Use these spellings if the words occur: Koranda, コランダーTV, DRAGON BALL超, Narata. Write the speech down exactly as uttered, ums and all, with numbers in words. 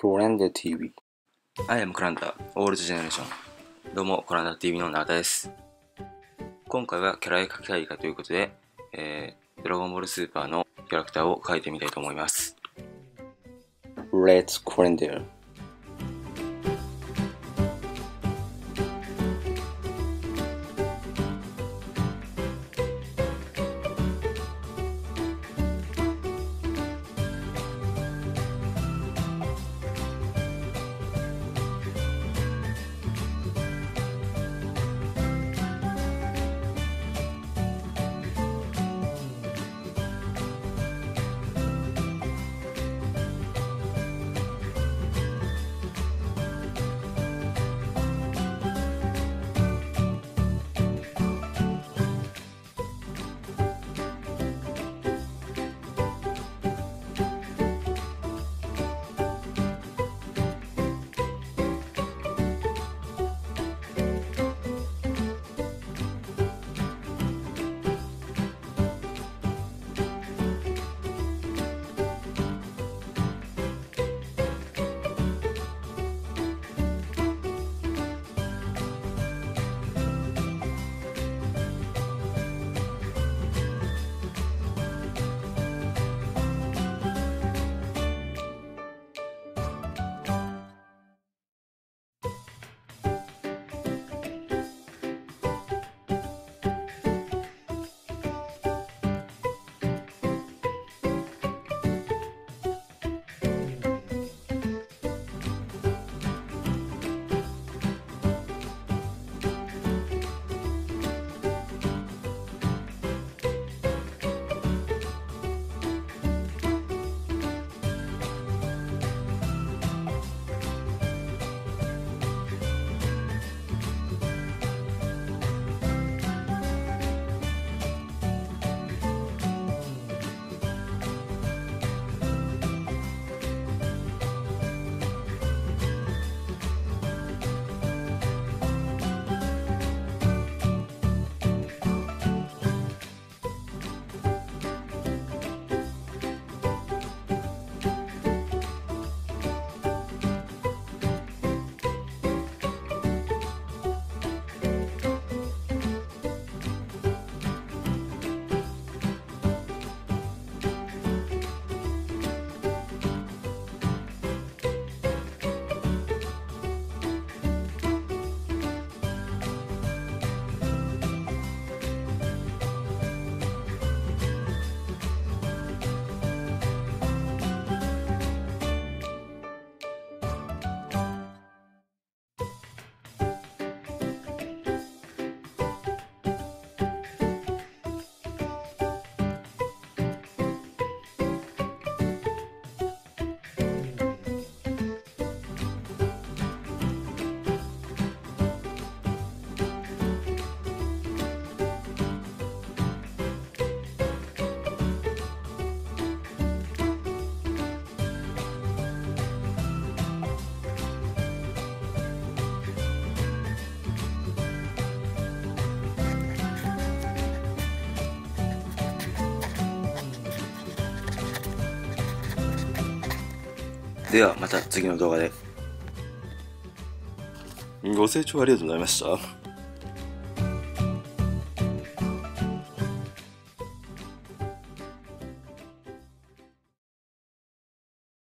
Koranda ティーブイ。I am コランダー、オールジェネレーション。どうも、コランダー ティーブイ のNarataです。今回はキャラ絵描き会ということで、えー、ドラゴンボールスーパーのキャラクターを描いてみたいと思います。Let's Koranda。ではまた次の動画で。ご清聴ありがとうございました。